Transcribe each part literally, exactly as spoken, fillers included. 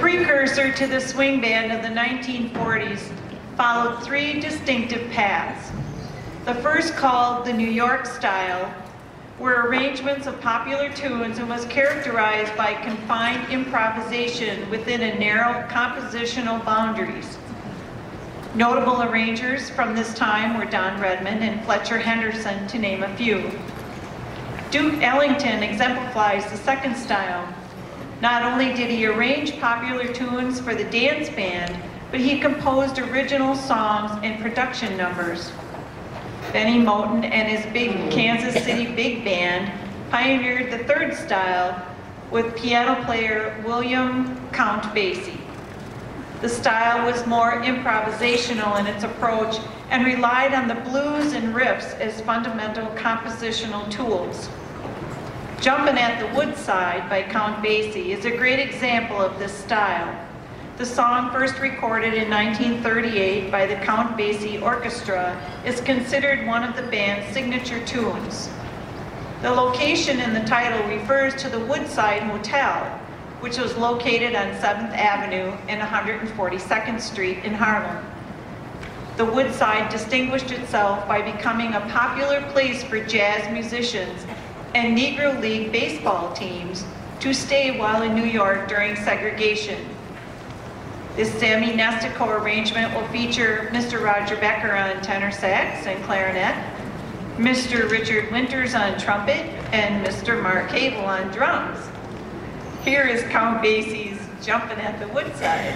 precursor to the swing band of the nineteen forties, followed three distinctive paths. The first, called the New York style, were arrangements of popular tunes and was characterized by confined improvisation within a narrow compositional boundaries. Notable arrangers from this time were Don Redman and Fletcher Henderson, to name a few. Duke Ellington exemplifies the second style. Not only did he arrange popular tunes for the dance band, but he composed original songs and production numbers. Benny Moten and his big Kansas City Big Band pioneered the third style with piano player William Count Basie. The style was more improvisational in its approach and relied on the blues and riffs as fundamental compositional tools. Jumpin' at the Woodside by Count Basie is a great example of this style. The song, first recorded in nineteen thirty-eight by the Count Basie Orchestra, is considered one of the band's signature tunes. The location in the title refers to the Woodside Motel, which was located on seventh avenue and one hundred forty-second street in Harlem. The Woodside distinguished itself by becoming a popular place for jazz musicians and Negro League baseball teams to stay while in New York during segregation. This Sammy Nestico arrangement will feature Mister Roger Becker on tenor sax and clarinet, Mister Richard Winters on trumpet, and Mister Mark Cable on drums. Here is Count Basie's Jumpin' at the Woodside.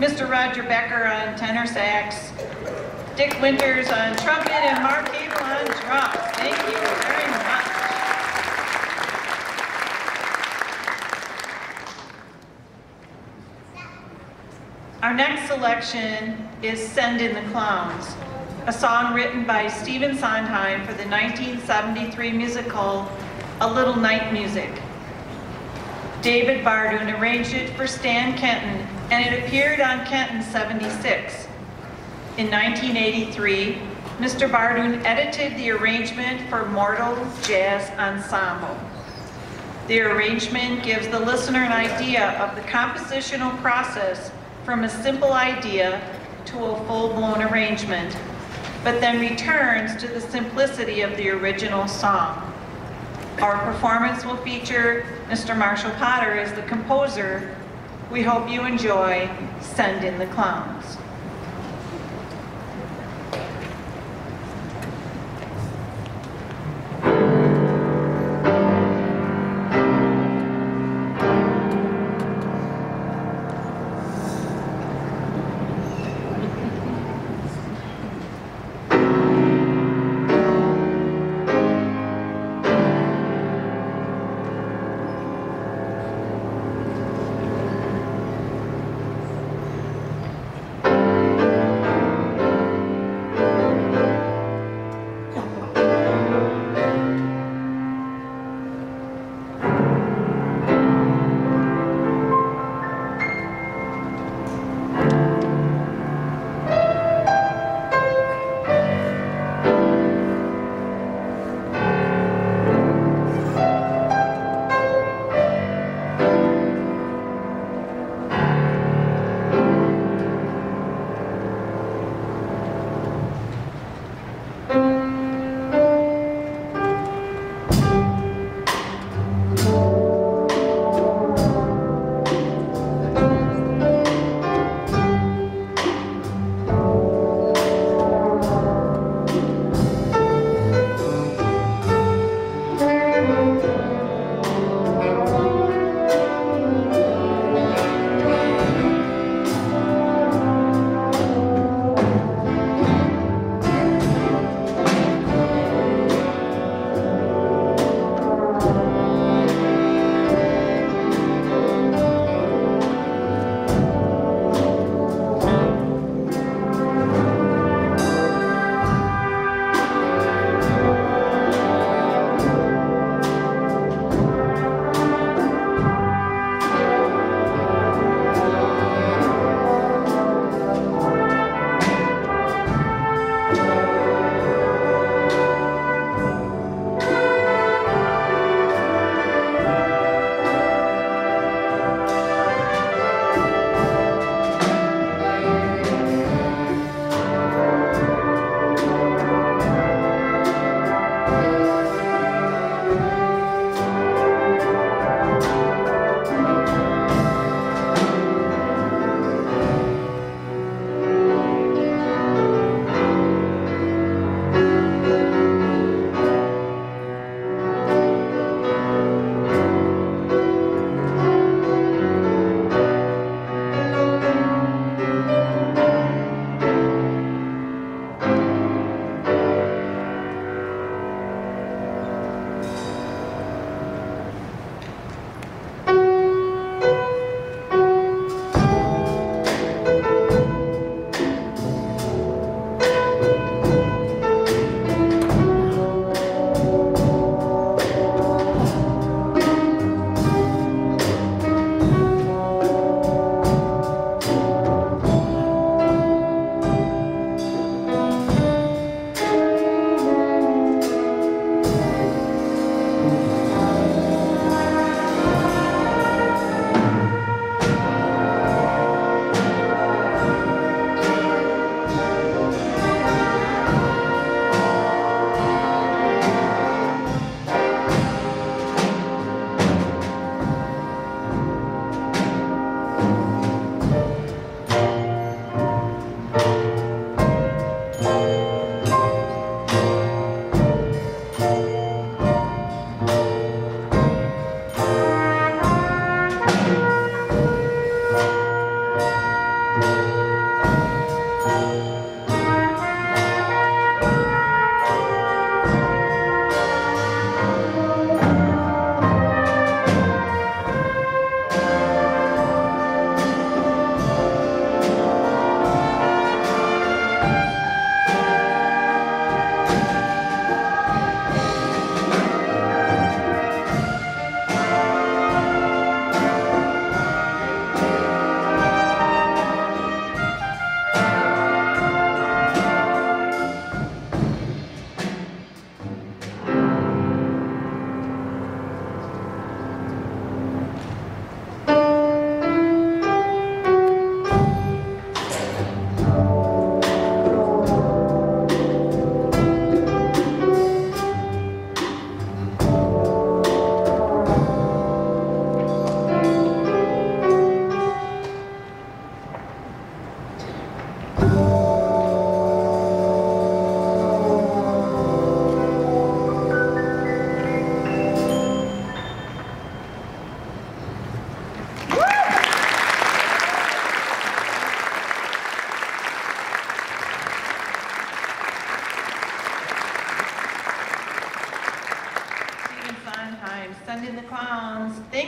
Mister Roger Becker on tenor sax, Dick Winters on trumpet, and Mark Cable on drums. Thank you very much. Our next selection is Send in the Clowns, a song written by Stephen Sondheim for the nineteen seventy-three musical A Little Night Music. David Bardoon arranged it for Stan Kenton, and it appeared on Kenton seventy-six. In nineteen eighty-three, Mister Bardoon edited the arrangement for Mortal Jazz Ensemble. The arrangement gives the listener an idea of the compositional process from a simple idea to a full-blown arrangement, but then returns to the simplicity of the original song. Our performance will feature Mister Marshall Potter as the composer. We hope you enjoy Send in the Clowns.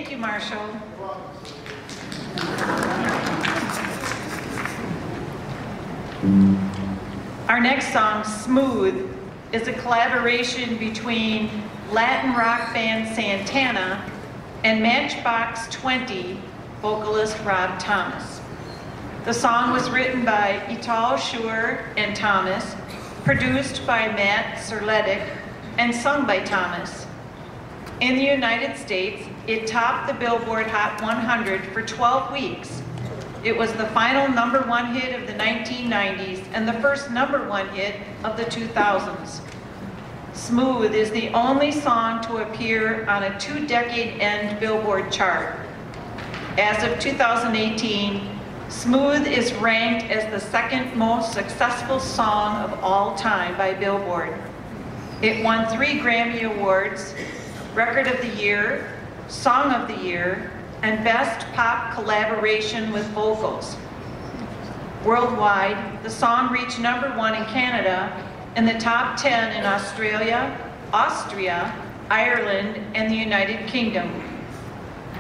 Thank you, Marshall. Our next song, Smooth, is a collaboration between Latin rock band Santana and Matchbox twenty vocalist Rob Thomas. The song was written by Itaal Shur and Thomas, produced by Matt Serletic, and sung by Thomas. In the United States, it topped the Billboard Hot one hundred for twelve weeks. It was the final number one hit of the nineteen nineties and the first number one hit of the two thousands. Smooth is the only song to appear on a two-decade-end Billboard chart. As of two thousand eighteen, Smooth is ranked as the second most successful song of all time by Billboard. It won three Grammy Awards, Record of the Year, Song of the Year, and Best Pop Collaboration with Vocals. Worldwide, the song reached number one in Canada and the top ten in Australia, Austria, Ireland, and the United Kingdom.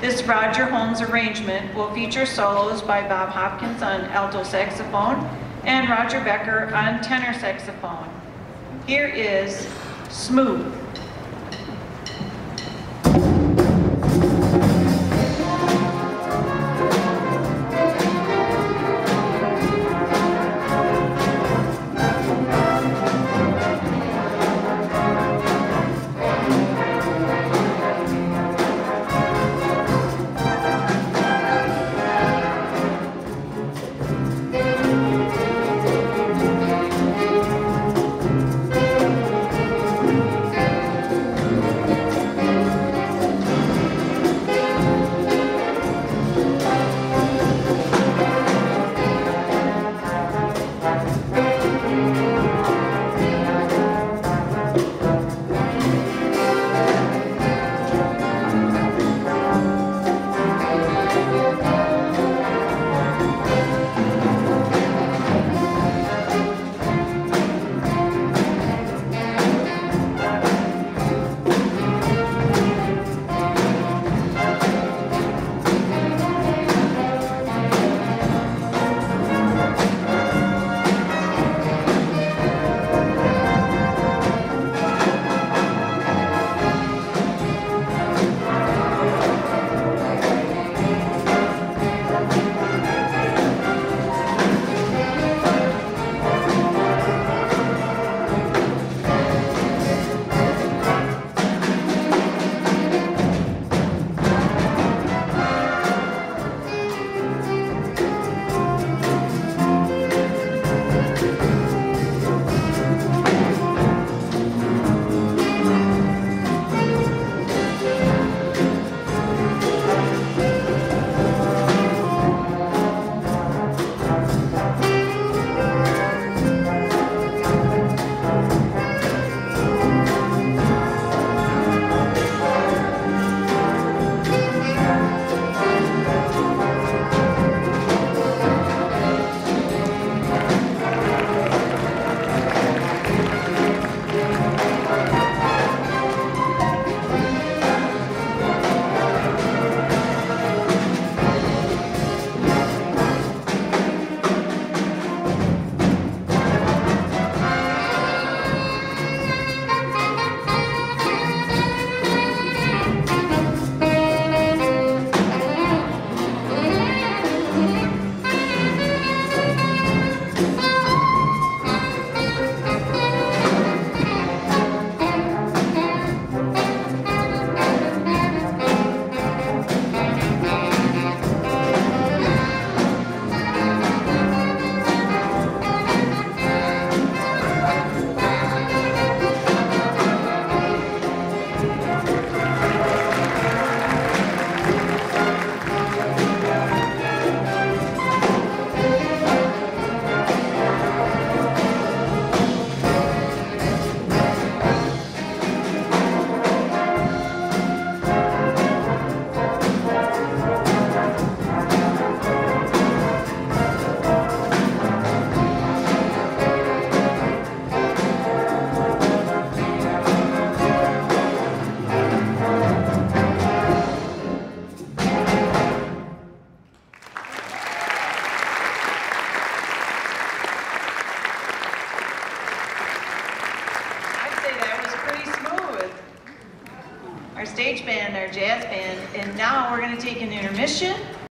This Roger Holmes arrangement will feature solos by Bob Hopkins on alto saxophone and Roger Becker on tenor saxophone. Here is Smooth. Thank you. our stage band, our jazz band, and now we're going to take an intermission.